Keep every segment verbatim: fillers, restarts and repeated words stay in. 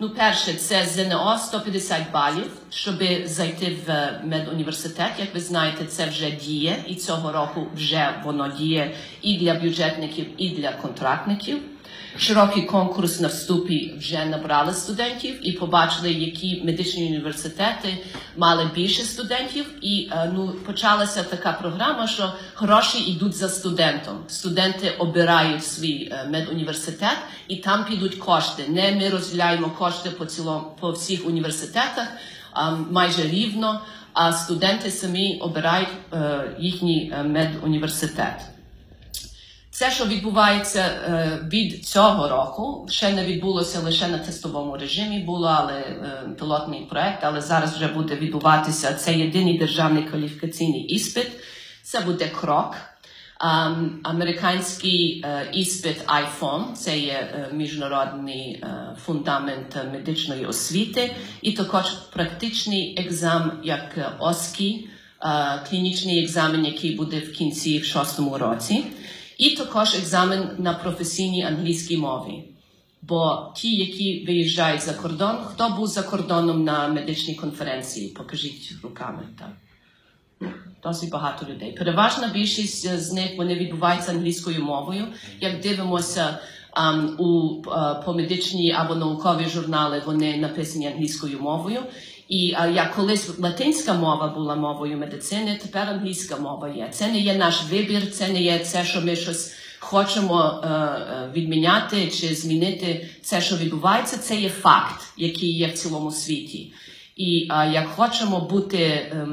Ну, перше, це ЗНО сто п'ятдесят балів, щоб зайти в медуніверситет. Як ви знаєте, це вже діє, і цього року вже воно діє і для бюджетників, і для контрактників. Широкий конкурс на вступі вже набрали студентів і побачили, які медичні університети мали більше студентів. І ну, почалася така програма, що гроші йдуть за студентом. Студенти обирають свій медуніверситет і там підуть кошти. Не ми розділяємо кошти по, цілому, по всіх університетах, а, майже рівно, а студенти самі обирають а, їхній медуніверситет. Все, що відбувається від цього року, ще не відбулося лише на тестовому режимі, було, але пілотний проект, але зараз вже буде відбуватися цей єдиний державний кваліфікаційний іспит. Це буде Крок, американський іспит iPhone, це є міжнародний фундамент медичної освіти, і також практичний екзамен, як ОСКІ, клінічний екзамен, який буде в кінці в шостому році. І також екзамен на професійній англійській мові. Бо ті, які виїжджають за кордон, хто був за кордоном на медичній конференції, покажіть руками. Так. Досить багато людей. Переважна більшість з них вони відбуваються англійською мовою. Як дивимося ем, у е, по медичні або наукові журнали, вони написані англійською мовою. І а, як колись латинська мова була мовою медицини, тепер англійська мова є. Це не є наш вибір, це не є це, що ми щось хочемо е, відміняти чи змінити. Це, що відбувається, це є факт, який є в цілому світі. І е, як хочемо бути е,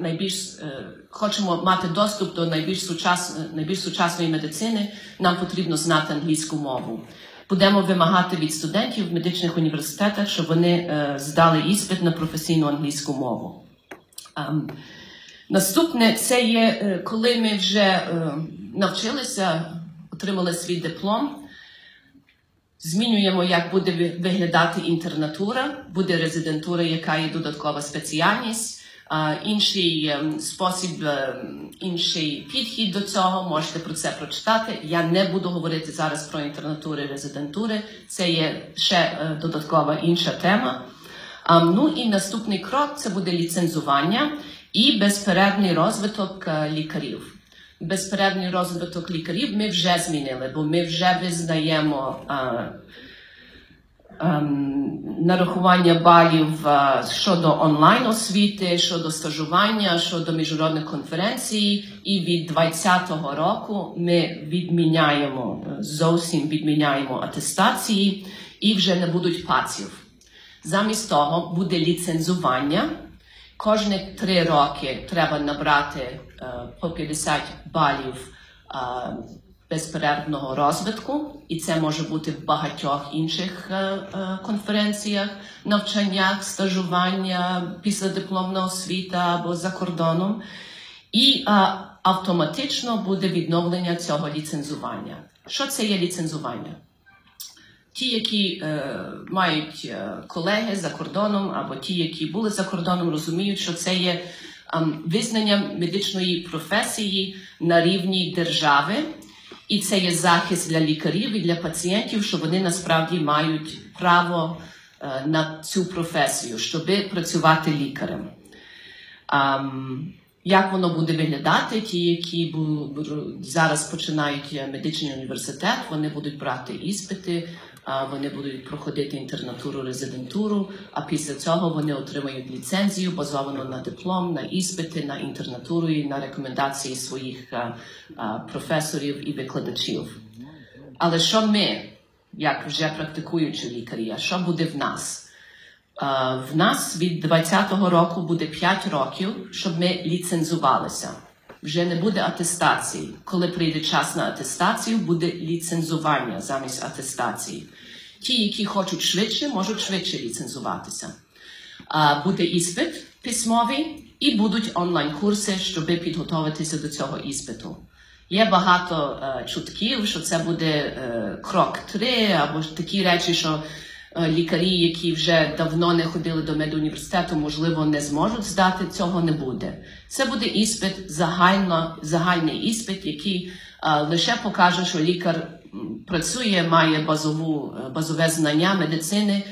найбільш е, хочемо мати доступ до найбільш сучас, найбільш сучасної медицини, нам потрібно знати англійську мову. Будемо вимагати від студентів в медичних університетах, щоб вони е, здали іспит на професійну англійську мову. Ем, наступне – це є, е, коли ми вже е, навчилися, отримали свій диплом, змінюємо, як буде виглядати інтернатура, буде резидентура, яка є додаткова спеціальність, е, інший е, спосіб, е, інший підхід до цього, можете про це прочитати. Я не буду говорити зараз про інтернатури, резидентури, це є ще е, додаткова інша тема. А, ну і наступний крок – це буде ліцензування і безперервний розвиток е, лікарів. Безперервний розвиток лікарів ми вже змінили, бо ми вже визнаємо е, нарахування балів щодо онлайн-освіти, щодо стажування, щодо міжнародних конференцій. І від двадцятого року ми відміняємо, зовсім відміняємо атестації і вже не будуть паців. Замість того буде ліцензування. Кожні три роки треба набрати по п'ятдесят балів безперервного розвитку, і це може бути в багатьох інших е, е, конференціях, навчаннях, стажування, післядипломна освіта або за кордоном. І е, автоматично буде відновлення цього ліцензування. Що це є ліцензування? Ті, які е, мають е, колеги за кордоном, або ті, які були за кордоном, розуміють, що це є е, визнання медичної професії на рівні держави. І це є захист для лікарів і для пацієнтів, що вони насправді мають право на цю професію, щоб працювати лікарем. Як воно буде виглядати? Ті, які зараз починають медичний університет, вони будуть брати іспити, вони будуть проходити інтернатуру, резидентуру, а після цього вони отримають ліцензію, базовану на диплом, на іспити, на інтернатуру і на рекомендації своїх професорів і викладачів. Але що ми, як вже практикуючі лікарі, що буде в нас? В нас від двадцятого року буде п'ять років, щоб ми ліцензувалися. Вже не буде атестації. Коли прийде час на атестацію, буде ліцензування замість атестації. Ті, які хочуть швидше, можуть швидше ліцензуватися. Буде іспит письмовий і будуть онлайн-курси, щоб підготуватися до цього іспиту. Є багато е, чутків, що це буде е, крок три, або ж такі речі, що е, лікарі, які вже давно не ходили до медуніверситету, можливо, не зможуть здати, цього не буде. Це буде іспит, загально, загальний іспит, який е, лише покаже, що лікар працює, має базову, базове знання медицини,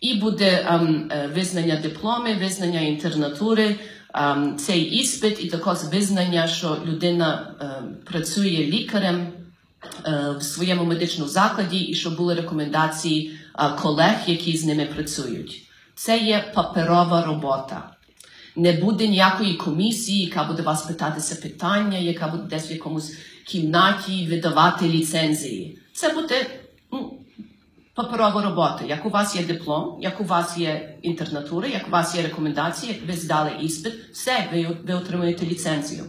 і буде е, е, визнання дипломи, визнання інтернатури, Um, цей іспит і також визнання, що людина uh, працює лікарем uh, в своєму медичному закладі і що були рекомендації uh, колег, які з ними працюють. Це є паперова робота. Не буде ніякої комісії, яка буде вас питатися питання, яка буде десь в якомусь кімнаті видавати ліцензії. Це буде ну, паперова робота. Як у вас є диплом, як у вас є інтернатура, як у вас є рекомендації, як ви здали іспит, все, ви, ви отримуєте ліцензію.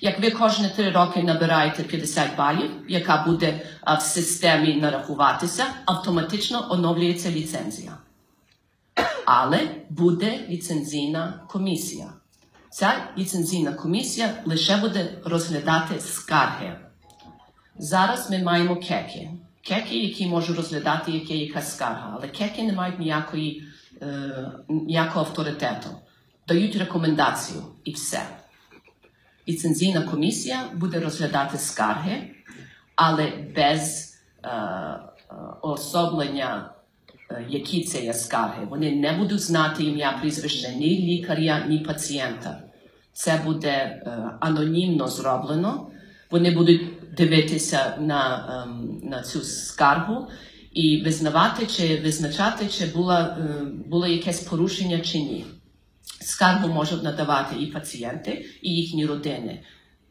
Як ви кожні три роки набираєте п'ятдесят балів, яка буде а, в системі нарахуватися, автоматично оновлюється ліцензія. Але буде ліцензійна комісія. Ця ліцензійна комісія лише буде розглядати скарги. Зараз ми маємо кеки. Кеки, які можуть розглядати, яка якась скарга, але кеки не мають ніякої, е, ніякого авторитету. Дають рекомендацію і все. Ліцензійна комісія буде розглядати скарги, але без е, особлення, е, які це є скарги. Вони не будуть знати ім'я, прізвище ні лікаря, ні пацієнта. Це буде е, анонімно зроблено. Вони будуть дивитися на, на цю скаргу і визнавати чи визначати, чи було, було якесь порушення чи ні. Скаргу можуть надавати і пацієнти, і їхні родини.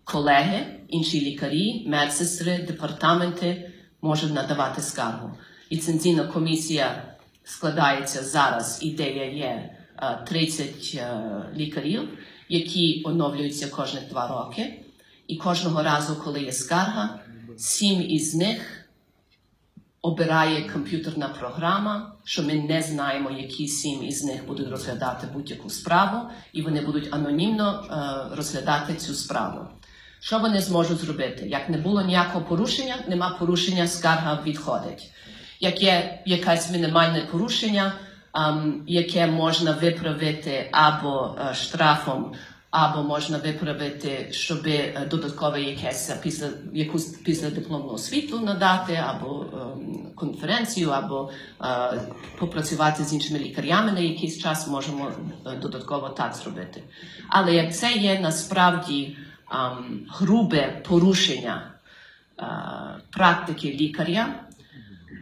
Колеги, інші лікарі, медсестри, департаменти можуть надавати скаргу. Ліцензійна комісія складається зараз, ідея є тридцять лікарів, які оновлюються кожні два роки. І кожного разу, коли є скарга, сім із них обирає комп'ютерна програма, що ми не знаємо, які сім із них будуть розглядати будь-яку справу, і вони будуть анонімно е, розглядати цю справу. Що вони зможуть зробити? Як не було ніякого порушення, нема порушення, скарга відходить. Як є якесь мінімальне порушення, е, яке можна виправити або е, штрафом, або можна виправити, щоб додаткове якесь після, якусь післядипломну освіту надати, або ем, конференцію, або е, попрацювати з іншими лікарями на якийсь час, можемо е, додатково так зробити. Але як це є насправді ем, грубе порушення е, практики лікаря,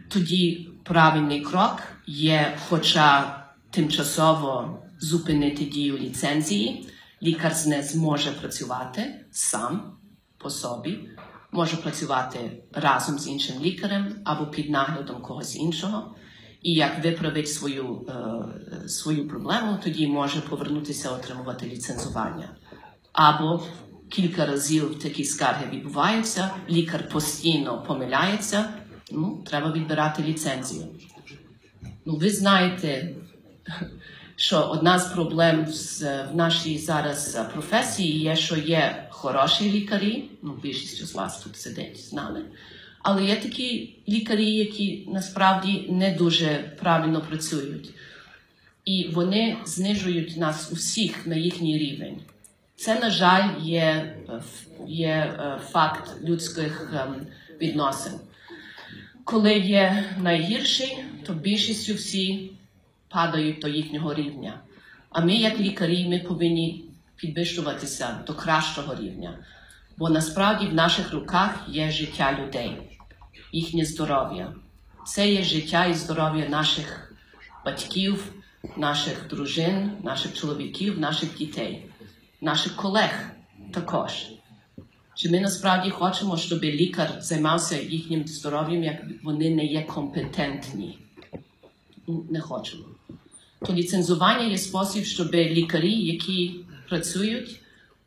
тоді правильний крок є хоча тимчасово зупинити дію ліцензії. Лікар не зможе працювати сам, по собі, може працювати разом з іншим лікарем або під наглядом когось іншого. І як виправить свою, е, свою проблему, тоді може повернутися отримувати ліцензування. Або кілька разів такі скарги відбуваються, лікар постійно помиляється, ну, треба відбирати ліцензію. Ну, ви знаєте, що одна з проблем в нашій зараз професії є, що є хороші лікарі, ну більшість з вас тут сидить, знали, але є такі лікарі, які насправді не дуже правильно працюють. І вони знижують нас усіх на їхній рівень. Це, на жаль, є, є факт людських відносин. Коли є найгірший, то більшістю всі падають до їхнього рівня. А ми, як лікарі, ми повинні підвищуватися до кращого рівня. Бо насправді в наших руках є життя людей, їхнє здоров'я. Це є життя і здоров'я наших батьків, наших дружин, наших чоловіків, наших дітей, наших колег також. Чи ми насправді хочемо, щоб лікар займався їхнім здоров'ям, як вони не є компетентні? Не хочемо. То ліцензування є спосіб, щоб лікарі, які працюють,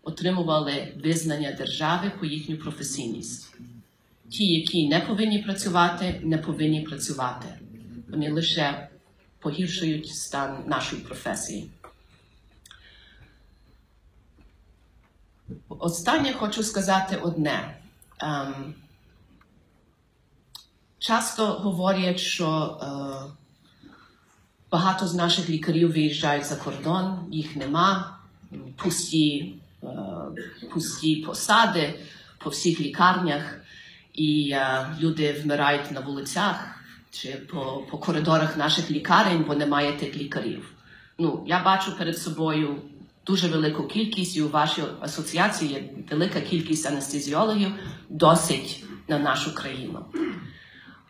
отримували визнання держави по їхню професійність. Ті, які не повинні працювати, не повинні працювати. Вони лише погіршують стан нашої професії. Останнє хочу сказати одне, ем, часто говорять, що е, багато з наших лікарів виїжджають за кордон, їх нема, пусті, е, пусті посади по всіх лікарнях, і е, люди вмирають на вулицях чи по, по коридорах наших лікарень, бо немає тих лікарів. Ну, я бачу перед собою дуже велику кількість, і у вашій асоціації є велика кількість анестезіологів, досить на нашу країну.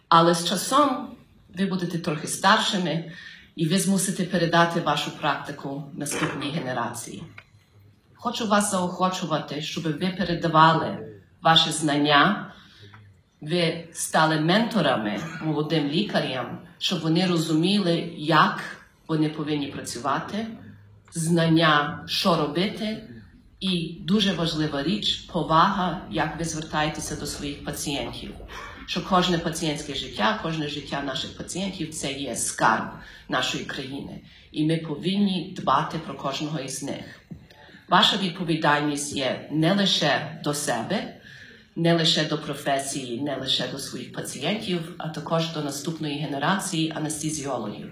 Але з часом ви будете трохи старшими, і ви змусите передати вашу практику наступній генерації. Хочу вас заохочувати, щоб ви передавали ваші знання, ви стали менторами молодим лікарям, щоб вони розуміли, як вони повинні працювати, знання, що робити, і дуже важлива річ – повага, як ви звертаєтеся до своїх пацієнтів. Що кожне пацієнтське життя, кожне життя наших пацієнтів – це є скарб нашої країни. І ми повинні дбати про кожного із них. Ваша відповідальність є не лише до себе, не лише до професії, не лише до своїх пацієнтів, а також до наступної генерації анестезіологів.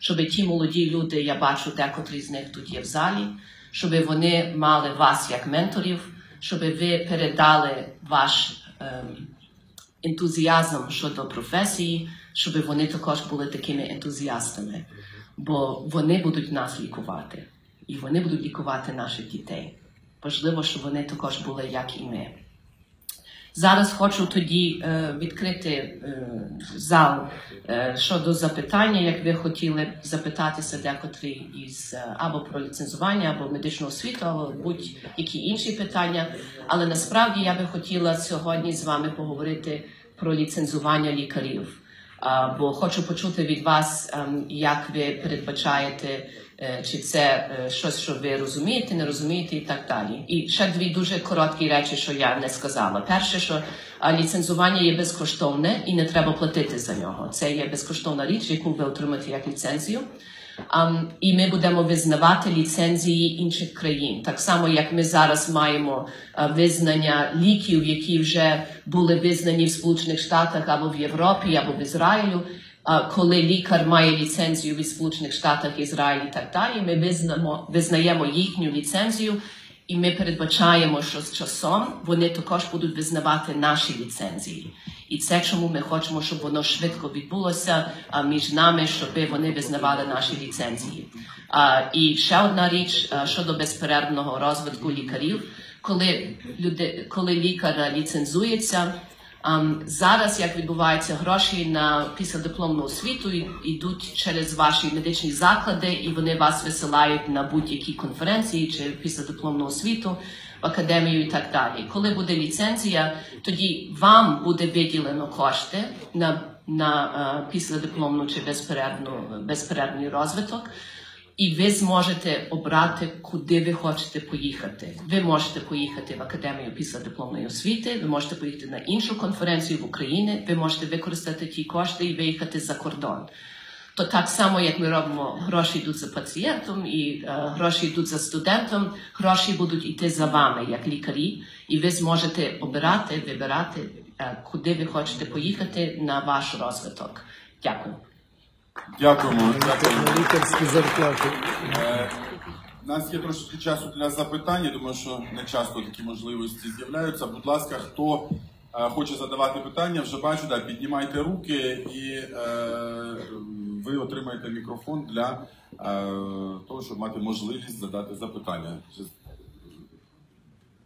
Щоб ті молоді люди, я бачу, декотрі з них тут є в залі, щоб вони мали вас як менторів, щоб ви передали ваш ем, ентузіазм щодо професії, щоб вони також були такими ентузіастами, бо вони будуть нас лікувати, і вони будуть лікувати наших дітей. Важливо, щоб вони також були, як і ми. Зараз хочу тоді е, відкрити е, зал е, щодо запитання, як ви хотіли запитатися декотрі із або про ліцензування, або медичну освіту, або будь-які інші питання. Але насправді я би хотіла сьогодні з вами поговорити про ліцензування лікарів. А, бо хочу почути від вас, а, як ви передбачаєте, е, чи це е, щось, що ви розумієте, не розумієте і так далі. І ще дві дуже короткі речі, що я не сказала. Перше, що а, ліцензування є безкоштовне і не треба платити за нього. Це є безкоштовна річ, яку ви отримаєте як ліцензію. А, і ми будемо визнавати ліцензії інших країн. Так само, як ми зараз маємо а, визнання ліків, які вже були визнані в Сполучених Штатах, або в Європі, або в Ізраїлю. А, коли лікар має ліцензію від Сполучених Штатів, Ізраїлю і так далі, ми визнаємо, визнаємо їхню ліцензію, і ми передбачаємо, що з часом вони також будуть визнавати наші ліцензії. І це, чому ми хочемо, щоб воно швидко відбулося а, між нами, щоб вони визнавали наші ліцензії. А, і ще одна річ а, щодо безперервного розвитку лікарів. Коли, люди, коли лікар ліцензується, а, зараз, як відбувається, гроші на післядипломну освіту йдуть через ваші медичні заклади, і вони вас висилають на будь-які конференції чи післядипломну освіту, в академію і так далі. Коли буде ліцензія, тоді вам буде виділено кошти на, на післядипломну чи безперервну, безперервний розвиток, і ви зможете обрати, куди ви хочете поїхати. Ви можете поїхати в академію післядипломної освіти, ви можете поїхати на іншу конференцію в Україні, ви можете використати ті кошти і виїхати за кордон. То так само, як ми робимо, гроші йдуть за пацієнтом, і е, гроші йдуть за студентом, гроші будуть йти за вами, як лікарі, і ви зможете обирати, вибирати, е, куди ви хочете поїхати на ваш розвиток. Дякую. Дякуємо. Лікарські зарплати. У нас є трошки часу для запитань, я думаю, що не часто такі можливості з'являються. Будь ласка, хто е, хоче задавати питання, вже бачу, да, піднімайте руки і... Е, ви отримаєте мікрофон для е, того, щоб мати можливість задати запитання.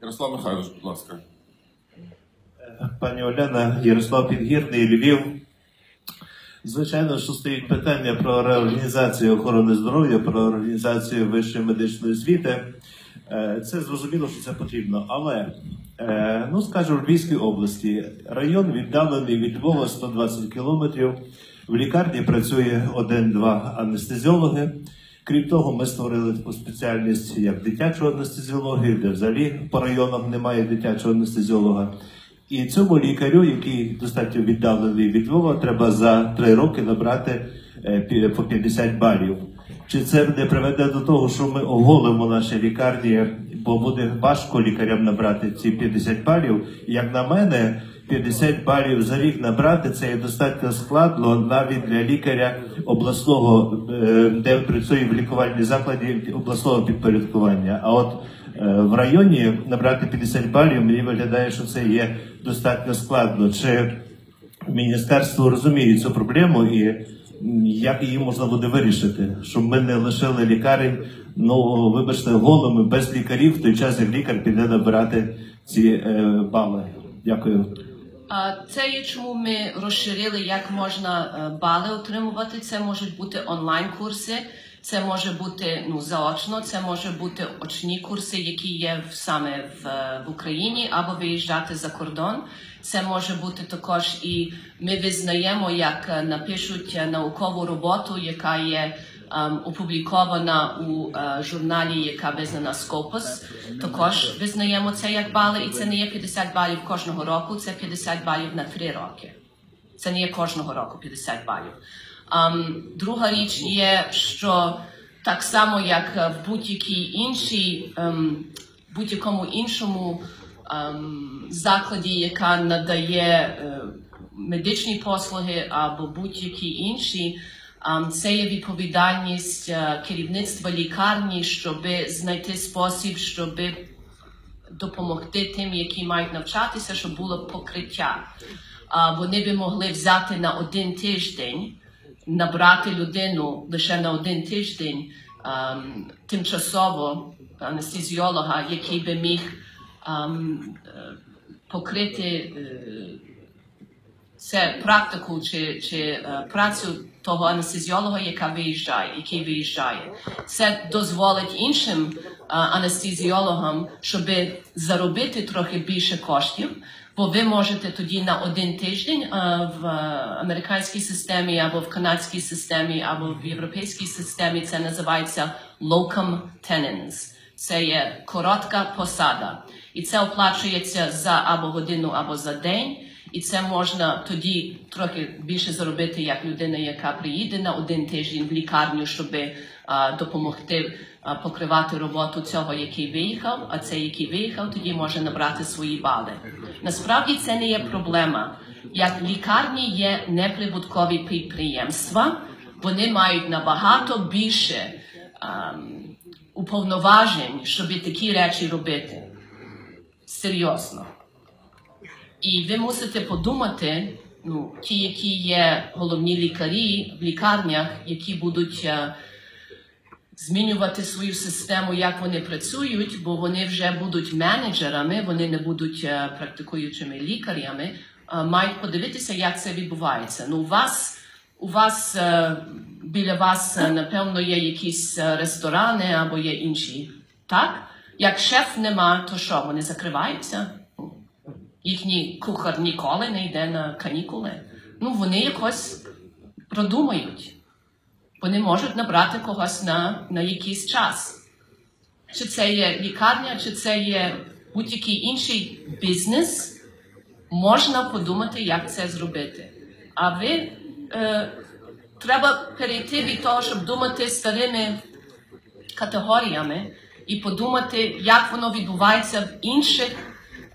Ярослав Михайлович, будь ласка. Пані Оляна, Ярослав Підгірний, Львів. Звичайно, що стоїть питання про реорганізацію охорони здоров'я, про реорганізацію вищої медичної освіти. Це зрозуміло, що це потрібно, але, е, ну, скажу, в Львівській області район віддалений від Львова сто двадцять кілометрів. В лікарні працює один-два анестезіологи. Крім того, ми створили таку спеціальність, як дитячу анестезіологію, де взагалі по районах немає дитячого анестезіолога. І цьому лікарю, який достатньо віддалений від Львова, треба за три роки набрати по п'ятдесят балів. Чи це не приведе до того, що ми оголимо наші лікарні, бо буде важко лікарям набрати ці п'ятдесят балів. Як на мене, п'ятдесят балів за рік набрати – це є достатньо складно навіть для лікаря обласного, де працює в лікувальній закладі обласного підпорядкування. А от в районі набрати п'ятдесят балів, мені виглядає, що це є достатньо складно. Чи міністерство розуміє цю проблему і як її можна буде вирішити, щоб ми не лишили лікарень, ну, вибачте, голими, без лікарів, в той час, як лікар піде набирати ці е, бали. Дякую. Це є, чому ми розширили, як можна бали отримувати. Це можуть бути онлайн-курси, це може бути ну, заочно, це може бути очні курси, які є саме в, в Україні, або виїжджати за кордон. Це може бути також і ми визнаємо, як напишуть наукову роботу, яка є ем, опублікована у е, журналі, яка визнана Scopus. Також визнаємо це як бали, і це не є п'ятдесят балів кожного року, це п'ятдесят балів на три роки. Це не є кожного року п'ятдесят балів. Ем, друга річ є, що так само, як в будь-якій іншій, ем, будь-якому іншому закладі, яка надає медичні послуги або будь-які інші, це є відповідальність керівництва лікарні, щоб знайти спосіб, щоб допомогти тим, які мають навчатися, щоб було покриття. Вони би могли взяти на один тиждень, набрати людину лише на один тиждень тимчасово анестезіолога, який би міг покрити це практику чи, чи працю того анестезіолога, яка виїжджає, який виїжджає. Це дозволить іншим анестезіологам, щоб заробити трохи більше коштів, бо ви можете тоді на один тиждень в американській системі, або в канадській системі, або в європейській системі, це називається locum tenens. Це є коротка посада. І це оплачується за або годину, або за день. І це можна тоді трохи більше заробити, як людина, яка приїде на один тиждень в лікарню, щоб а, допомогти а, покривати роботу цього, який виїхав, а цей, який виїхав, тоді може набрати свої бали. Насправді це не є проблема. Як лікарні є неприбуткові підприємства, вони мають набагато більше а, уповноважень, щоб такі речі робити. Серйозно. І ви мусите подумати, ну, ті, які є головні лікарі в лікарнях, які будуть а, змінювати свою систему, як вони працюють, бо вони вже будуть менеджерами, вони не будуть а, практикуючими лікарями, а, мають подивитися, як це відбувається. Ну, у вас, у вас а, біля вас, а, напевно, є якісь ресторани або є інші, так? Як шеф нема, то що, вони закриваються? Їхній кухар ніколи не йде на канікули. Ну, вони якось продумають. Вони можуть набрати когось на, на якийсь час. Чи це є лікарня, чи це є будь-який інший бізнес, можна подумати, як це зробити. А ви, е, треба перейти від того, щоб думати старими категоріями, і подумати, як воно відбувається в інших,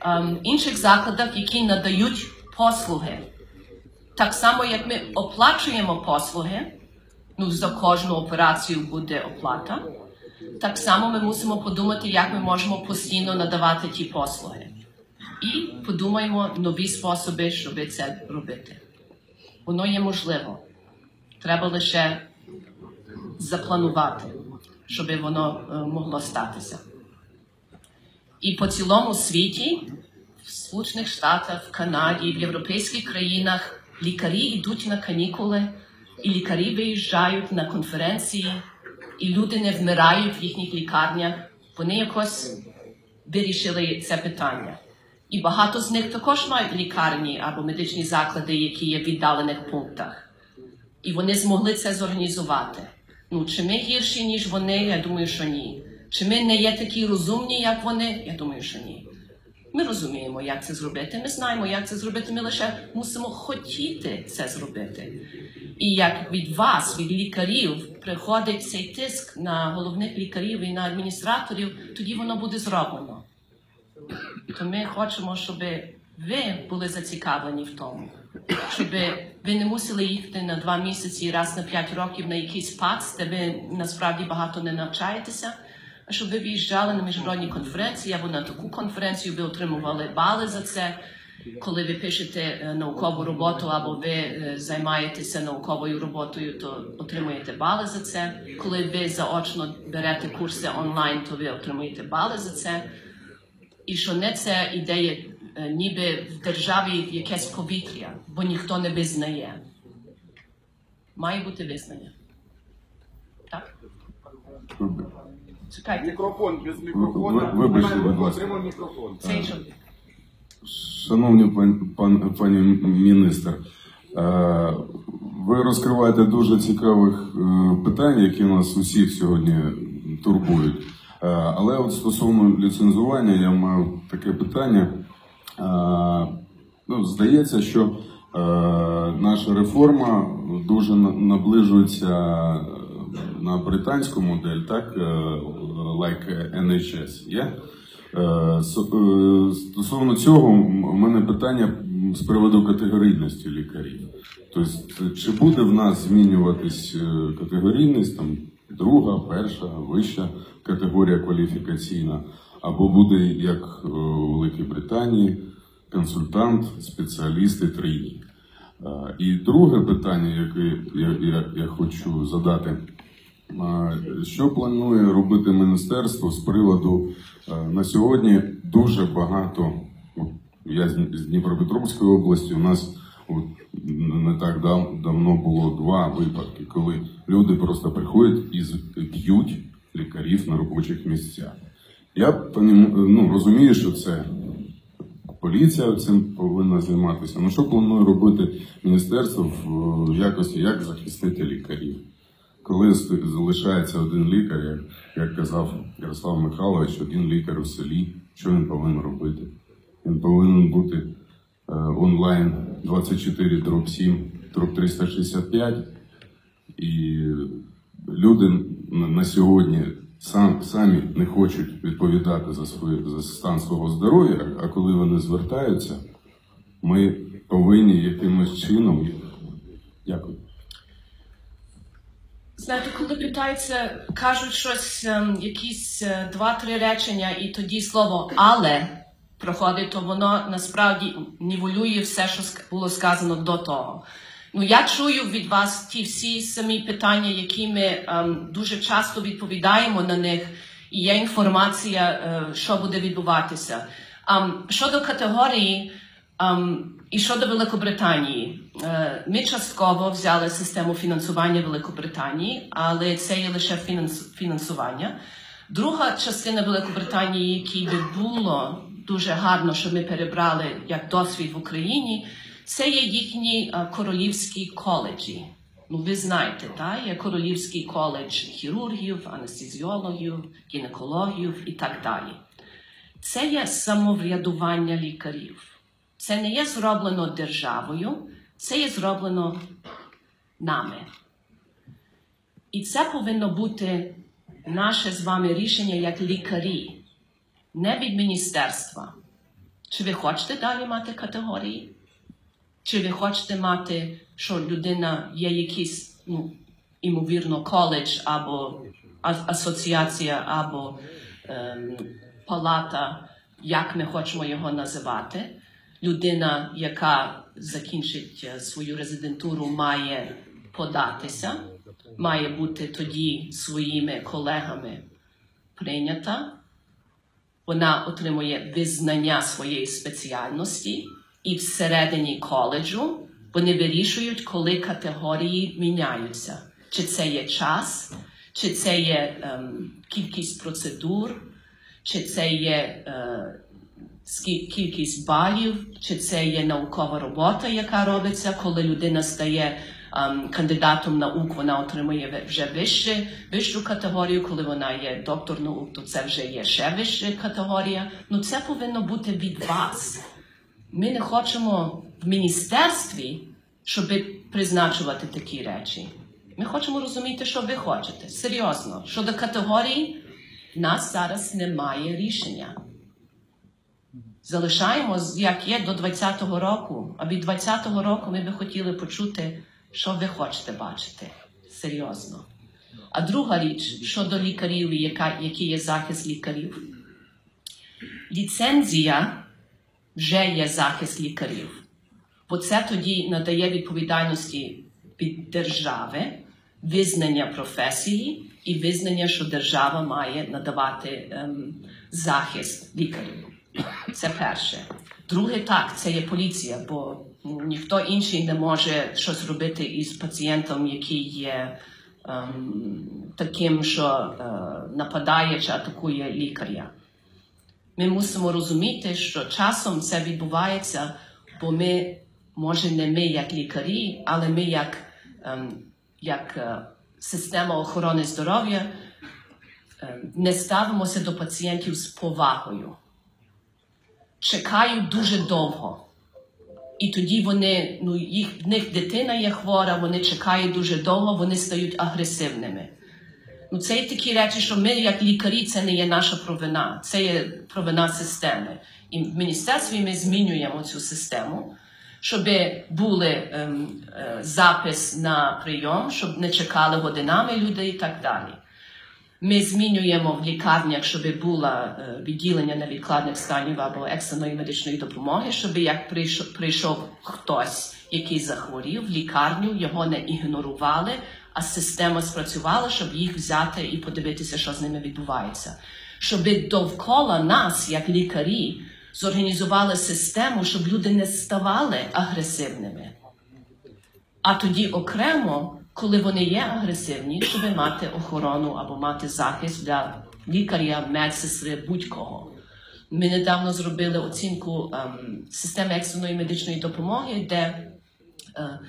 ем, інших закладах, які надають послуги. Так само, як ми оплачуємо послуги, ну, за кожну операцію буде оплата, так само ми мусимо подумати, як ми можемо постійно надавати ті послуги. І подумаємо нові способи, щоб це робити. Воно є можливо. Треба лише запланувати, щоб воно могло статися. І по цілому світі, в Сполучених Штатах, в Канаді, в європейських країнах лікарі йдуть на канікули, і лікарі виїжджають на конференції, і люди не вмирають в їхніх лікарнях. Вони якось вирішили це питання. І багато з них також мають лікарні або медичні заклади, які є в віддалених пунктах. І вони змогли це зорганізувати. Ну, чи ми гірші, ніж вони? Я думаю, що ні. Чи ми не є такі розумні, як вони? Я думаю, що ні. Ми розуміємо, як це зробити, ми знаємо, як це зробити, ми лише мусимо хотіти це зробити. І як від вас, від лікарів, приходить цей тиск на головних лікарів і на адміністраторів, тоді воно буде зроблено. То ми хочемо, щоб ви були зацікавлені в тому, щоб ви не мусили їхати на два місяці і раз на п'ять років на якийсь пац, де ви насправді багато не навчаєтеся, а щоб ви виїжджали на міжнародні конференції або на таку конференцію, ви отримували бали за це. Коли ви пишете наукову роботу або ви займаєтеся науковою роботою, то отримуєте бали за це. Коли ви заочно берете курси онлайн, то ви отримуєте бали за це. І що не це ідея ніби в державі якесь повітря, бо ніхто не визнає. Має бути визнання. Так? Чекайте. Мікрофон без мікрофона. Вибачте, будь ласка. Цей жодний. Шановний пан, пані міністр, ви розкриваєте дуже цікавих питань, які нас усіх сьогодні турбують. Але от стосовно ліцензування я маю таке питання. Ну, здається, що наша реформа дуже наближується на британську модель, так? Like Н Ейч Ес, є? Yeah? Стосовно цього, в мене питання з приводу категорійності лікарів. Тобто, чи буде в нас змінюватись категорійність, там, друга, перша, вища категорія кваліфікаційна, або буде, як у Великій Британії, консультант, спеціаліст і трейні. І друге питання, яке я, я, я хочу задати. Що планує робити міністерство з приводу, на сьогодні дуже багато, я з Дніпропетровської області, у нас не так давно було два випадки, коли люди просто приходять і б'ють лікарів на робочих місцях. Я ну, розумію, що це поліція цим повинна займатися, але що планує робити міністерство в якості, як захистити лікарів? Коли залишається один лікар, як, як казав Ярослав Михайлович, один лікар у селі, що він повинен робити? Він повинен бути е, онлайн двадцять чотири сім триста шістдесят п'ять, і люди на, на сьогодні сам, самі не хочуть відповідати за, свої, за стан свого здоров'я, а коли вони звертаються, ми повинні якимось чином... Дякую. Знаєте, коли питаються, кажуть щось, якісь два-три речення, і тоді слово «але» проходить, то воно насправді нівелює все, що було сказано до того. Ну, я чую від вас ті всі самі питання, які ми ем, дуже часто відповідаємо на них, і є інформація, е, що буде відбуватися. Ем, щодо категорії, ем, і щодо Великобританії. Ми частково взяли систему фінансування Великобританії, але це є лише фінансування. Друга частина Великобританії, якій би було дуже гарно, що ми перебрали як досвід в Україні, це є їхні королівські коледжі. Ну, ви знаєте, так? Є королівський коледж хірургів, анестезіологів, гінекологів і так далі. Це є самоврядування лікарів. Це не є зроблено державою, це є зроблено нами. І це повинно бути наше з вами рішення як лікарі, не від міністерства. Чи ви хочете далі мати категорії? Чи ви хочете мати, що людина є якийсь, ну, ймовірно, коледж, або асоціація, або ем, палата, як ми хочемо його називати? Людина, яка закінчить свою резидентуру, має податися, має бути тоді своїми колегами прийнята. Вона отримує визнання своєї спеціальності, і всередині коледжу вони вирішують, коли категорії міняються. Чи це є час, чи це є ем, кількість процедур, чи це є... Е, кількість балів, чи це є наукова робота, яка робиться, коли людина стає ем, кандидатом наук, вона отримує вже вище, вищу категорію, коли вона є доктор наук, то це вже є ще вища категорія. Ну це повинно бути від вас. Ми не хочемо в міністерстві щоб призначувати такі речі. Ми хочемо розуміти, що ви хочете. Серйозно. Щодо категорії, в нас зараз немає рішення. Залишаємо, як є, до двадцятого року. А від двадцятого року ми би хотіли почути, що ви хочете бачити. Серйозно. А друга річ, щодо лікарів, яка, який є захист лікарів. Ліцензія вже є захист лікарів. Бо це тоді надає відповідальності від держави, визнання професії і визнання, що держава має надавати ем, захист лікарів. Це перше. Друге, так, це є поліція, бо ніхто інший не може щось робити із пацієнтом, який є ем, таким, що е, нападає чи атакує лікаря. Ми мусимо розуміти, що часом це відбувається, бо ми, може не ми як лікарі, але ми як, ем, як система охорони здоров'я ем, не ставимося до пацієнтів з повагою. Чекають дуже довго. І тоді вони, ну, їх, в них дитина є хвора, вони чекають дуже довго, вони стають агресивними. Ну, це є такі речі, що ми, як лікарі, це не є наша провина, це є провина системи. І в міністерстві ми змінюємо цю систему, щоб був ем, е, запис на прийом, щоб не чекали годинами людей і так далі. Ми змінюємо в лікарнях, щоб було відділення невідкладних станів або екстреної медичної допомоги, щоб як прийшов, прийшов хтось, який захворів в лікарню, його не ігнорували, а система спрацювала, щоб їх взяти і подивитися, що з ними відбувається. Щоб довкола нас, як лікарі, зорганізували систему, щоб люди не ставали агресивними. А тоді окремо, коли вони є агресивні, щоб мати охорону або мати захист для лікаря, медсестри, будь-кого. Ми недавно зробили оцінку ем, системи екстреної медичної допомоги, де е,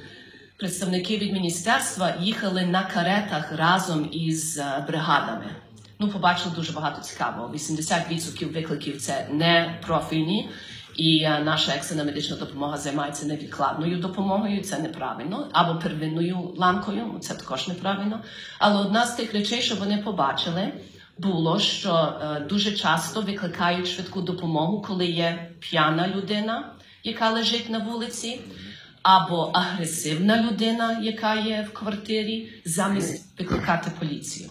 представники від міністерства їхали на каретах разом із е, бригадами. Ну, побачили дуже багато цікавого. вісімдесят відсотків викликів – це не профільні, і е, наша екстрена медична допомога займається невідкладною допомогою, це неправильно, або первинною ланкою, це також неправильно. Але одна з тих речей, що вони побачили, було, що е, дуже часто викликають швидку допомогу, коли є п'яна людина, яка лежить на вулиці, або агресивна людина, яка є в квартирі, замість викликати поліцію.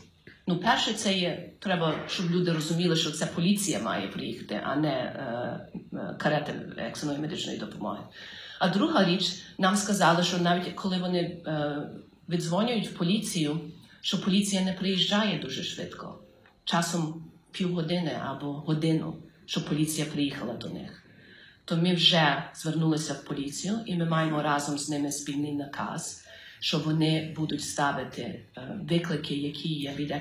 Ну, перше, це є, треба, щоб люди розуміли, що це поліція має приїхати, а не е, карета екстреної медичної допомоги. А друга річ, нам сказали, що навіть коли вони е, віддзвонюють в поліцію, що поліція не приїжджає дуже швидко. Часом півгодини або годину, щоб поліція приїхала до них. То ми вже звернулися в поліцію, і ми маємо разом з ними спільний наказ, що вони будуть ставити виклики, які є від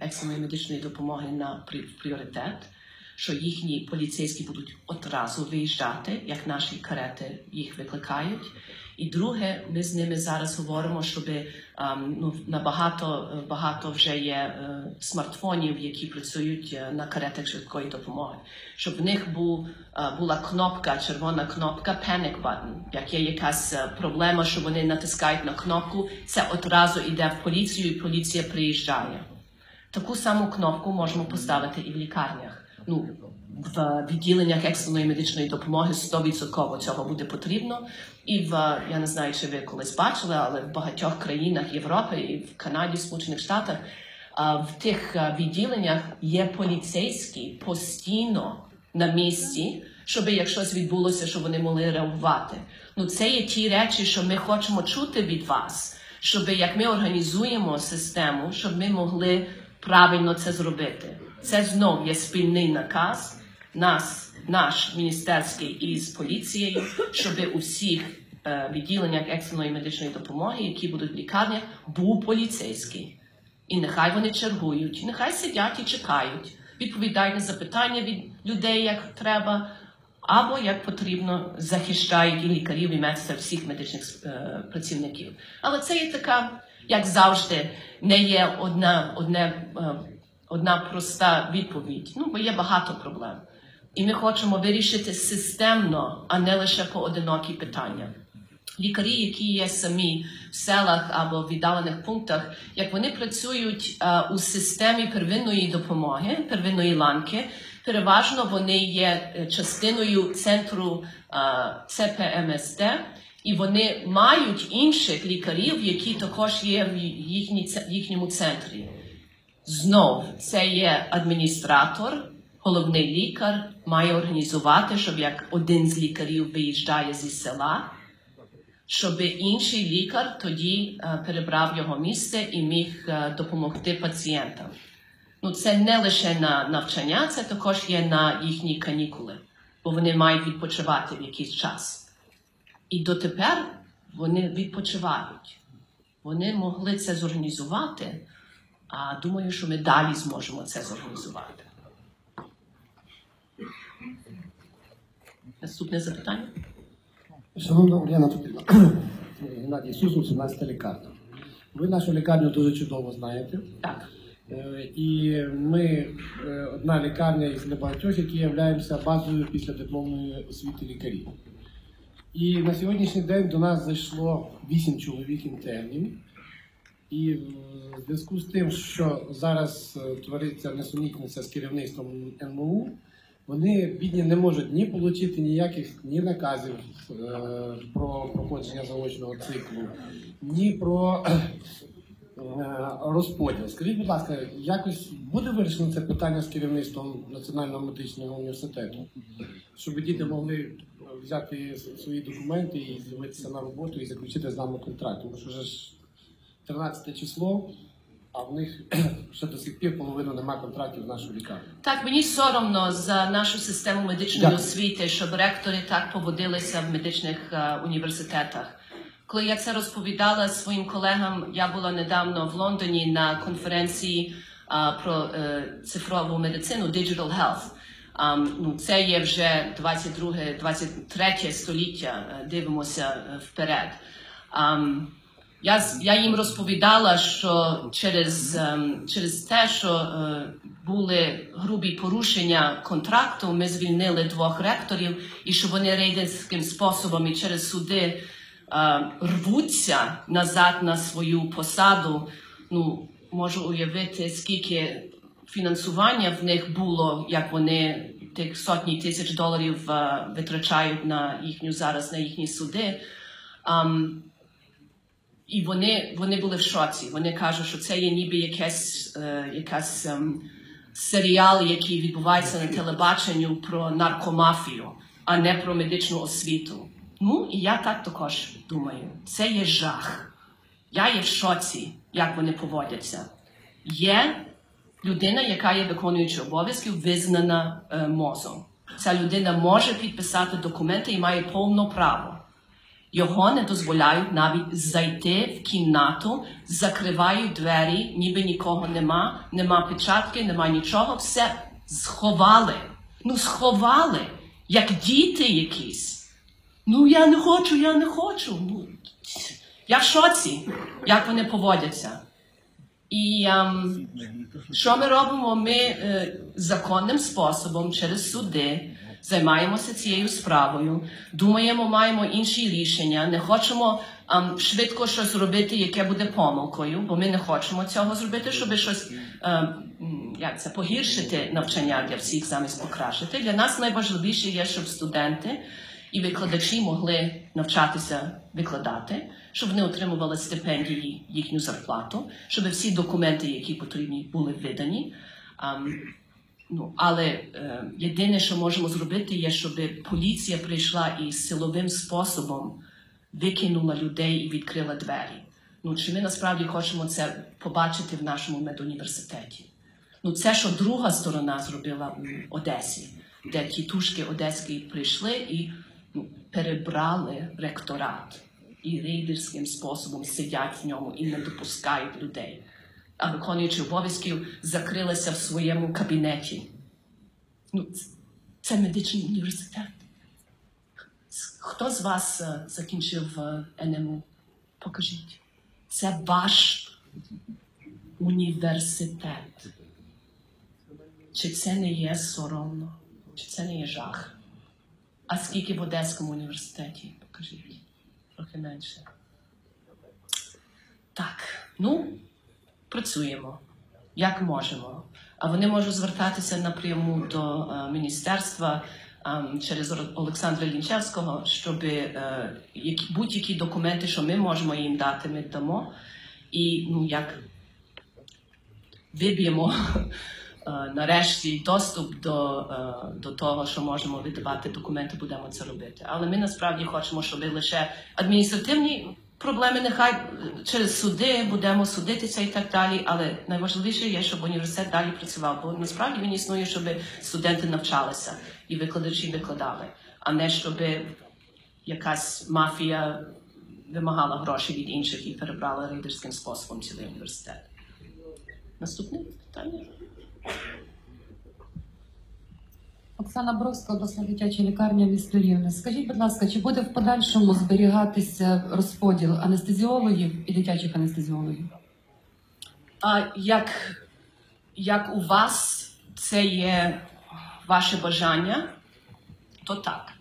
екстреної медичної допомоги, на пріоритет, що їхні поліцейські будуть одразу виїжджати, як наші карети їх викликають. І друге, ми з ними зараз говоримо, щоб ну, набагато багато вже є смартфонів, які працюють на каретах швидкої допомоги. Щоб в них був, була кнопка, червона кнопка, panic button. Як є якась проблема, що вони натискають на кнопку, це одразу йде в поліцію і поліція приїжджає. Таку саму кнопку можемо поставити і в лікарнях. Ну, в відділеннях екстреної медичної допомоги сто відсотків цього буде потрібно. І в, я не знаю, чи ви колись бачили, але в багатьох країнах Європи і в Канаді, Сполучених Штатах, в тих відділеннях є поліцейські постійно на місці, щоб якщо відбулося, що вони могли реагувати. Ну, це є ті речі, що ми хочемо чути від вас, щоб як ми організуємо систему, щоб ми могли правильно це зробити. Це знов є спільний наказ нас, наш міністерський із поліцією, щоб у всіх е, відділеннях екстреної медичної допомоги, які будуть в лікарнях, був поліцейський. І нехай вони чергують, і нехай сидять і чекають, відповідають на запитання від людей, як треба, або, як потрібно, захищають і лікарів, і медсестер, всіх медичних е, працівників. Але це є така, як завжди, не є одна, одне е, Одна проста відповідь. Ну, бо є багато проблем. І ми хочемо вирішити системно, а не лише поодинокі питання. лікарі, які є самі в селах або в віддалених пунктах, як вони працюють у системі первинної допомоги, первинної ланки, переважно вони є частиною центру Ц П М С Д, і вони мають інших лікарів, які також є в їхньому центрі. Знов, це є адміністратор, головний лікар має організувати, щоб як один з лікарів виїжджає зі села, щоб інший лікар тоді перебрав його місце і міг допомогти пацієнтам. Ну, це не лише на навчання, це також є на їхні канікули, бо вони мають відпочивати в якийсь час. І дотепер вони відпочивають. Вони могли це зорганізувати, а думаю, що ми далі зможемо це зорганізувати. Наступне запитання. Шановна Уляна Петрівна, Геннадій Сусун, сімнадцята лікарня. Ви нашу лікарню дуже чудово знаєте. Так. І ми одна лікарня із небагатьох, які являємося базою післядипломної освіти лікарів. І на сьогоднішній день до нас зайшло вісім чоловік інтернів. І в зв'язку з тим, що зараз твориться несумітниця з керівництвом Н М У, вони, бідні, не можуть ні отримати ніяких ні наказів е, про проходження заочного циклу, ні про е, розподіл. Скажіть, будь ласка, якось буде вирішено це питання з керівництвом Національного медичного університету, щоб діти могли взяти свої документи і з'явитися на роботу і заключити з нами контракт? Тому що вже ж тринадцяте число. А в них ще до сих пір половину немає контрактів в нашу лікарню. Так, мені соромно за нашу систему медичної Дякую. освіти, щоб ректори так поводилися в медичних uh, університетах. Коли я це розповідала своїм колегам, я була недавно в Лондоні на конференції uh, про uh, цифрову медицину, Digital Health. Um, ну, це є вже двадцять друге двадцять третє століття, uh, дивимося uh, вперед. Um, Я, я їм розповідала, що через, через те, що були грубі порушення контракту, ми звільнили двох ректорів, і що вони рейдерським способом і через суди рвуться назад на свою посаду. Ну, можу уявити, скільки фінансування в них було, як вони тих сотні тисяч доларів витрачають на їхню зараз, на їхні суди. І вони, вони були в шоці. Вони кажуть, що це є ніби якесь, е, якась е, серіал, який відбувається на телебаченню про наркомафію, а не про медичну освіту. Ну, і я так також думаю. Це є жах. Я є в шоці, як вони поводяться. Є людина, яка є виконуючою обов'язків, визнана е, МОЗом. Ця людина може підписати документи і має повне право. Його не дозволяють навіть зайти в кімнату, закривають двері, ніби нікого нема, нема печатки, нема нічого, все сховали. Ну сховали, як діти якісь. Ну я не хочу, я не хочу. Ну, я в шоці, як вони поводяться. І ем, що ми робимо? Ми е, законним способом, через суди, займаємося цією справою, думаємо, маємо інші рішення, не хочемо ем, швидко щось робити, яке буде помилкою, бо ми не хочемо цього зробити, щоб щось ем, як це, погіршити навчання для всіх, замість покращити. Для нас найважливіше є, щоб студенти і викладачі могли навчатися викладати, щоб вони отримували стипендії, їхню зарплату, щоб всі документи, які потрібні, були видані. Ем, Ну, але е, єдине, що можемо зробити, є, щоб поліція прийшла і силовим способом викинула людей і відкрила двері. Ну, чи ми насправді хочемо це побачити в нашому медуніверситеті? Ну, це, що друга сторона зробила у Одесі, де тітушки одеські прийшли і ну, перебрали ректорат. І рейдерським способом сидять в ньому і не допускають людей. А виконуючи обов'язків, закрилася в своєму кабінеті. Ну, це медичний університет. Хто з вас закінчив Н М У? Покажіть. Це ваш університет. Чи це не є соромно? Чи це не є жах? А скільки в Одеському університеті? Покажіть. трохи менше. Так, ну, працюємо, як можемо. А вони можуть звертатися напряму до міністерства через Олександра Лінчевського, щоб будь-які документи, що ми можемо їм дати, ми дамо. І, ну, як виб'ємо нарешті доступ до, до того, що можемо видавати документи, будемо це робити. Але ми насправді хочемо, щоб лише адміністративні проблеми, нехай через суди будемо судитися і так далі, але найважливіше є, щоб університет далі працював, бо насправді він існує, щоб студенти навчалися і викладачі викладали, а не щоб якась мафія вимагала гроші від інших і перебрала рейдерським способом цілий університет. Наступне питання. Оксана Бровська, обласна дитяча лікарня міста Рівне. Скажіть, будь ласка, чи буде в подальшому зберігатися розподіл анестезіологів і дитячих анестезіологів? А, як, як у вас це є ваше бажання, то так.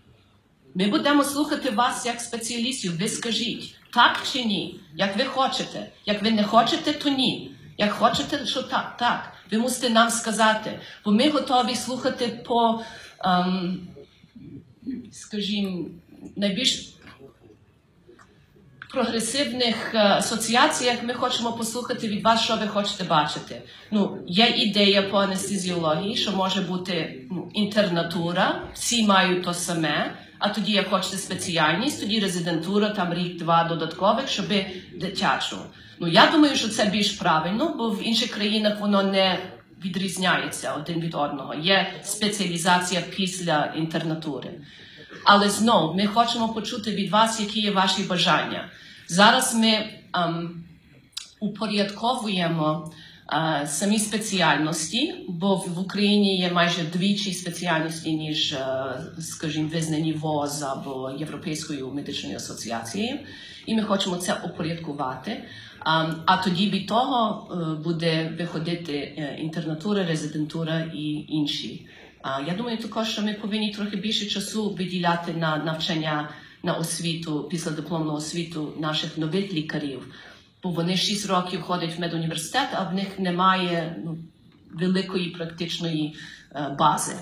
Ми будемо слухати вас як спеціалістів. Ви скажіть, так чи ні, як ви хочете. Як ви не хочете, то ні. Як хочете, що так, так. Ви мусите нам сказати, бо ми готові слухати по, ем, скажімо, найбільш прогресивних асоціаціях, ми хочемо послухати від вас, що ви хочете бачити. Ну, є ідея по анестезіології, що може бути ну, інтернатура, всі мають то саме, а тоді, як хочете спеціальність, тоді резидентура, там рік-два додаткових, щоб дитячу. Ну, я думаю, що це більш правильно, бо в інших країнах воно не відрізняється один від одного. Є спеціалізація після інтернатури. Але знову, ми хочемо почути від вас, які є ваші бажання. Зараз ми ем, упорядковуємо е, самі спеціальності, бо в Україні є майже двічі спеціальності, ніж, е, скажімо, визнані ВОЗ або Європейською медичною асоціацією. І ми хочемо це упорядкувати. А тоді від того буде виходити інтернатура, резидентура і інші. Я думаю також, що ми повинні трохи більше часу виділяти на навчання, на освіту, післядипломну освіту наших нових лікарів. Бо вони шість років ходять в медуніверситет, а в них немає ну, великої практичної бази.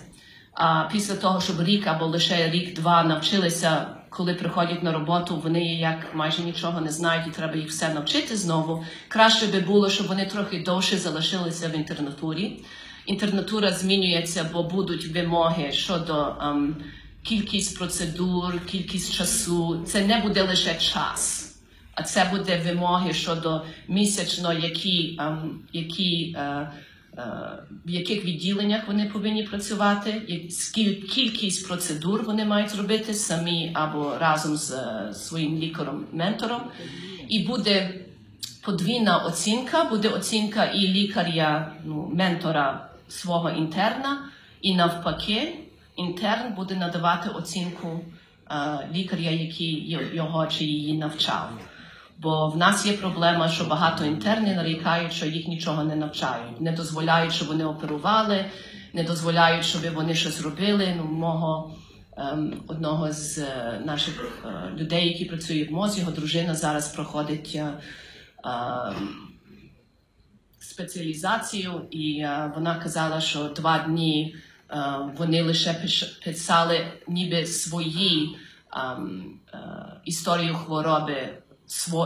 А після того, щоб рік або лише рік-два навчилися, коли приходять на роботу, вони як майже нічого не знають і треба їх все навчити знову. Краще би було, щоб вони трохи довше залишилися в інтернатурі. Інтернатура змінюється, бо будуть вимоги щодо ем, кількість процедур, кількість часу. Це не буде лише час, а це буде вимоги щодо місячно, які, ем, які е, в яких відділеннях вони повинні працювати, кількість процедур вони мають зробити самі або разом з своїм лікарем-ментором. І буде подвійна оцінка, буде оцінка і лікаря, ну, ментора свого інтерна, і навпаки інтерн буде надавати оцінку е, лікаря, який його чи її навчав. Бо в нас є проблема, що багато інтернів нарікають, що їх нічого не навчають. Не дозволяють, щоб вони оперували, не дозволяють, щоб вони щось робили. Ну, мого, ем, одного з наших е, людей, які працює в МОЗ, його дружина зараз проходить е, е, спеціалізацію, і е, вона казала, що два дні е, вони лише писали ніби свої е, е, історію хвороби,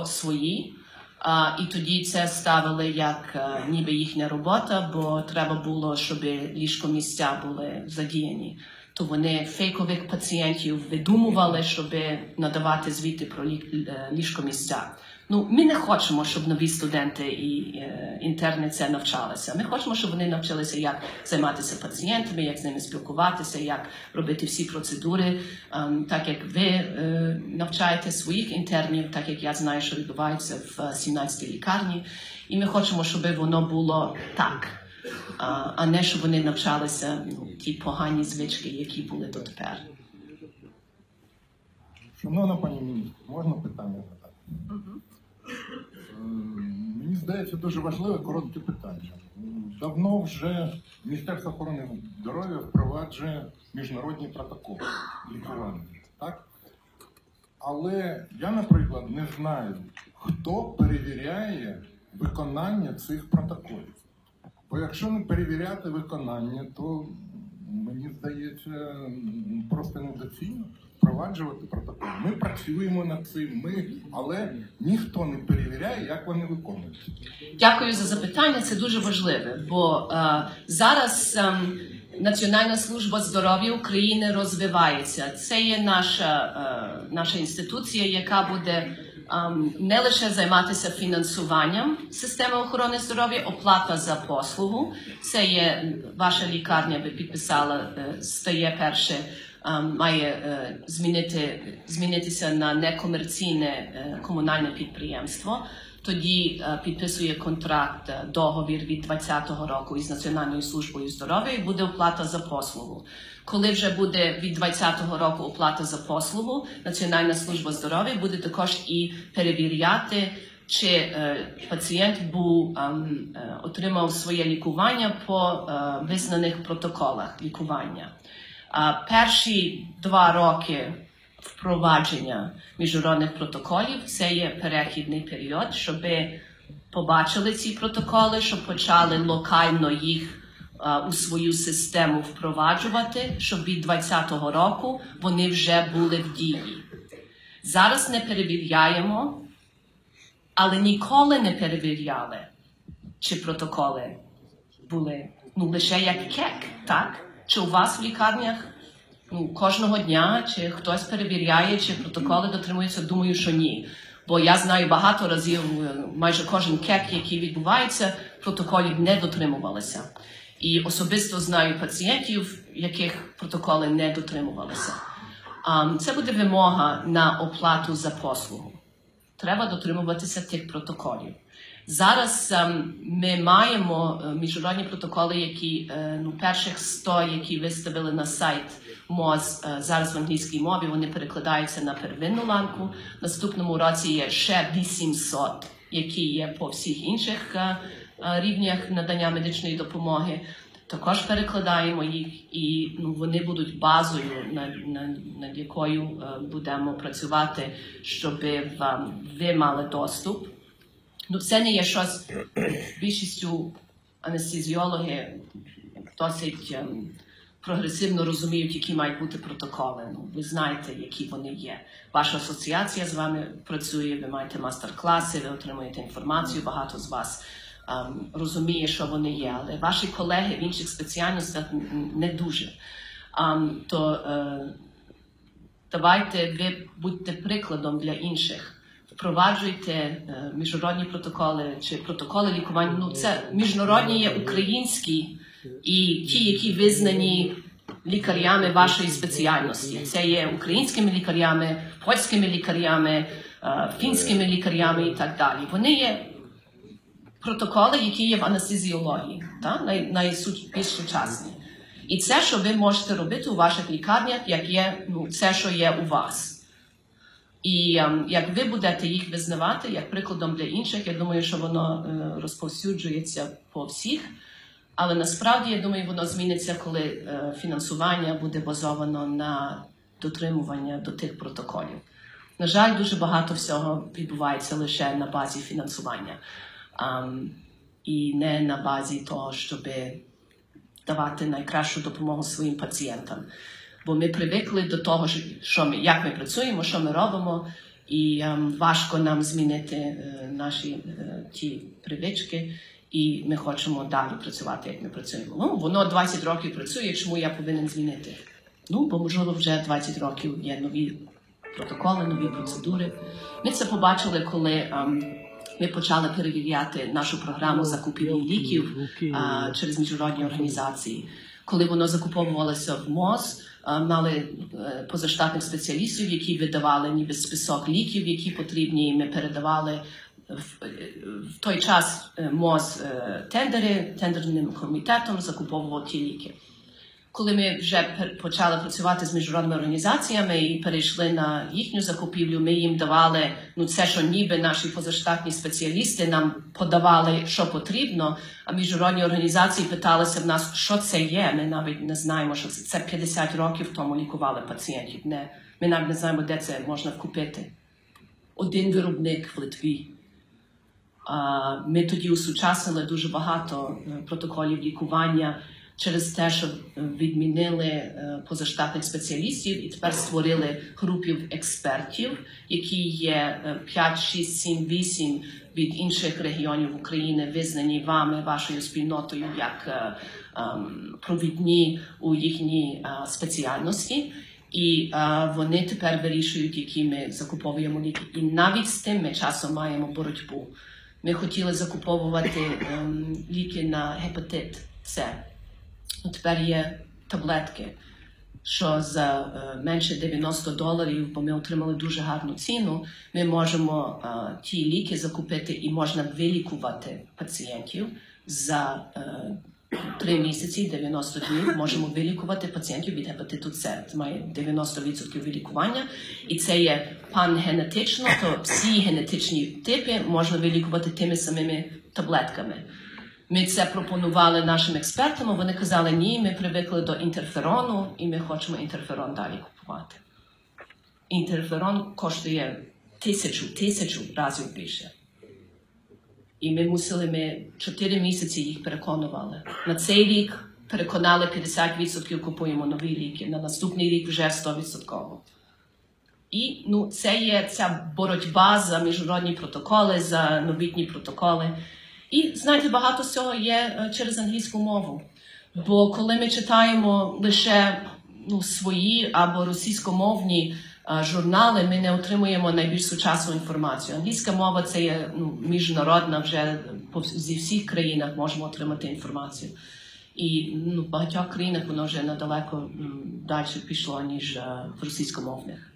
свої, а, і тоді це ставили як а, ніби їхня робота, бо треба було, щоб ліжкомісця були задіяні. То вони фейкових пацієнтів видумували, щоб надавати звіти про лі... ліжкомісця. Ну, ми не хочемо, щоб нові студенти і е, інтерни це навчалися. Ми хочемо, щоб вони навчилися, як займатися пацієнтами, як з ними спілкуватися, як робити всі процедури. Е, так як ви е, навчаєте своїх інтернів, так як я знаю, що відбувається в сімнадцятій лікарні. І ми хочемо, щоб воно було так, е, а не щоб вони навчалися ну, ті погані звички, які були дотепер. Шановна пані міністр, можна питання? Угу. Мені здається, дуже важливе коротке питання. Давно вже Міністерство охорони здоров'я впроваджує міжнародні протоколи лікування, так? Але я, наприклад, не знаю, хто перевіряє виконання цих протоколів. Бо якщо не перевіряти виконання, то, мені здається, просто недоцільно впроваджувати протокол. Ми працюємо над цим, ми, але ніхто не перевіряє, як вони виконуються. Дякую за запитання, це дуже важливе, бо е, зараз е, Національна служба здоров'я України розвивається. Це є наша, е, наша інституція, яка буде не лише займатися фінансуванням системи охорони здоров'я, оплата за послугу. Це є ваша лікарня, ви підписала, стає перше, має змінити, змінитися на некомерційне комунальне підприємство. Тоді підписує контракт, договір від двадцятого року із Національною службою здоров'я і буде оплата за послугу. Коли вже буде від двадцятого року оплата за послугу, Національна служба здоров'я буде також і перевіряти, чи е, пацієнт був, е, отримав своє лікування по е, визнаних протоколах лікування. Е, перші два роки впровадження міжнародних протоколів, це є перехідний період, щоб побачили ці протоколи, щоб почали локально їх а, у свою систему впроваджувати, щоб від двадцятого року вони вже були в дії. Зараз не перевіряємо, але ніколи не перевіряли, чи протоколи були, ну, лише як КЕК, так? Чи у вас в лікарнях, ну, кожного дня, чи хтось перевіряє, чи протоколи дотримуються, думаю, що ні. Бо я знаю багато разів, майже кожен КЕК, який відбувається, протоколів не дотримувалися. І особисто знаю пацієнтів, яких протоколи не дотримувалися. Це буде вимога на оплату за послугу. Треба дотримуватися тих протоколів. Зараз ми маємо міжнародні протоколи, які, ну, перших сто, які виставили на сайт МОЗ, зараз в англійській мові, вони перекладаються на первинну ланку. В наступному році є ще вісімсот, які є по всіх інших рівнях надання медичної допомоги. Також перекладаємо їх, і, ну, вони будуть базою, над, над, над якою будемо працювати, щоб ви мали доступ. Ну, це не є щось, більшістю анестезіологи досить ем, прогресивно розуміють, які мають бути протоколи. Ну, ви знаєте, які вони є. Ваша асоціація з вами працює, ви маєте мастер-класи, ви отримуєте інформацію, багато з вас ем, розуміє, що вони є. Але ваші колеги в інших спеціальностях не дуже. Ем, то е, давайте ви будьте прикладом для інших. Впроваджуйте міжнародні протоколи чи протоколи лікування. Ну, це міжнародні є українські і ті, які визнані лікарями вашої спеціальності. Це є українськими лікарями, польськими лікарями, фінськими лікарями і так далі. Вони є протоколи, які є в анестезіології, най, найбільш сучасні. І це, що ви можете робити у ваших лікарнях, як є, ну, це, що є у вас. І ем, як ви будете їх визнавати, як прикладом для інших, я думаю, що воно е, розповсюджується по всіх. Але насправді, я думаю, воно зміниться, коли е, фінансування буде базовано на дотримування до тих протоколів. На жаль, дуже багато всього відбувається лише на базі фінансування. Ем, і не на базі того, щоб давати найкращу допомогу своїм пацієнтам. Бо ми привикли до того, що ми, як ми працюємо, що ми робимо, і ем, важко нам змінити е, наші е, ті привички, і ми хочемо далі працювати, як ми працюємо. Ну, воно двадцять років працює, чому я повинен змінити? Ну, бо, можливо, вже двадцять років є нові протоколи, нові процедури. Ми це побачили, коли ем, ми почали перевіряти нашу програму закупівлі ліків е, через міжнародні організації. Коли воно закуповувалося в МОЗ, мали позаштатних спеціалістів, які видавали ніби список ліків, які потрібні, і ми передавали в, в той час МОЗ тендери, тендерним комітетом закуповував ті ліки. Коли ми вже почали працювати з міжнародними організаціями і перейшли на їхню закупівлю, ми їм давали, ну, це, що ніби наші позаштатні спеціалісти нам подавали, що потрібно, а міжнародні організації питалися в нас, що це є, ми навіть не знаємо, що це. Це п'ятдесят років тому лікували пацієнтів, не Ми навіть не знаємо, де це можна купити. Один виробник в Литві. Ми тоді усучаснили дуже багато протоколів лікування через те, що відмінили позаштатних спеціалістів і тепер створили групів експертів, які є п'ять, шість, сім, вісім від інших регіонів України, визнані вами, вашою спільнотою, як провідні у їхній спеціальності. І а, вони тепер вирішують, які ми закуповуємо ліки. І навіть з тим ми часом маємо боротьбу. Ми хотіли закуповувати ем, ліки на гепатит С. Тепер є таблетки, що за е, менше дев'яносто доларів, бо ми отримали дуже гарну ціну, ми можемо е, ті ліки закупити і можна вилікувати пацієнтів за е, Три місяці, дев'яносто днів, можемо вилікувати пацієнтів від гепатиту С. Це має дев'яносто відсотків вилікування. І це є пангенетично, то всі генетичні типи можна вилікувати тими самими таблетками. Ми це пропонували нашим експертам, вони казали, ні, ми привикли до інтерферону і ми хочемо інтерферон далі купувати. Інтерферон коштує тисячу, тисячу разів більше. І ми мусили, ми чотири місяці їх переконували. На цей рік переконали п'ятдесят відсотків, купуємо нові ліки, на наступний рік вже сто відсотків. І ну, це є ця боротьба за міжнародні протоколи, за новітні протоколи. І, знаєте, багато з цього є через англійську мову. Бо коли ми читаємо лише ну, свої або російськомовні журнали, ми не отримуємо найбільш сучасну інформацію. Англійська мова – це є ну, міжнародна, вже зі всіх країнах можемо отримати інформацію. І ну, в багатьох країнах воно вже надалеко далі пішло, ніж в російськомовних.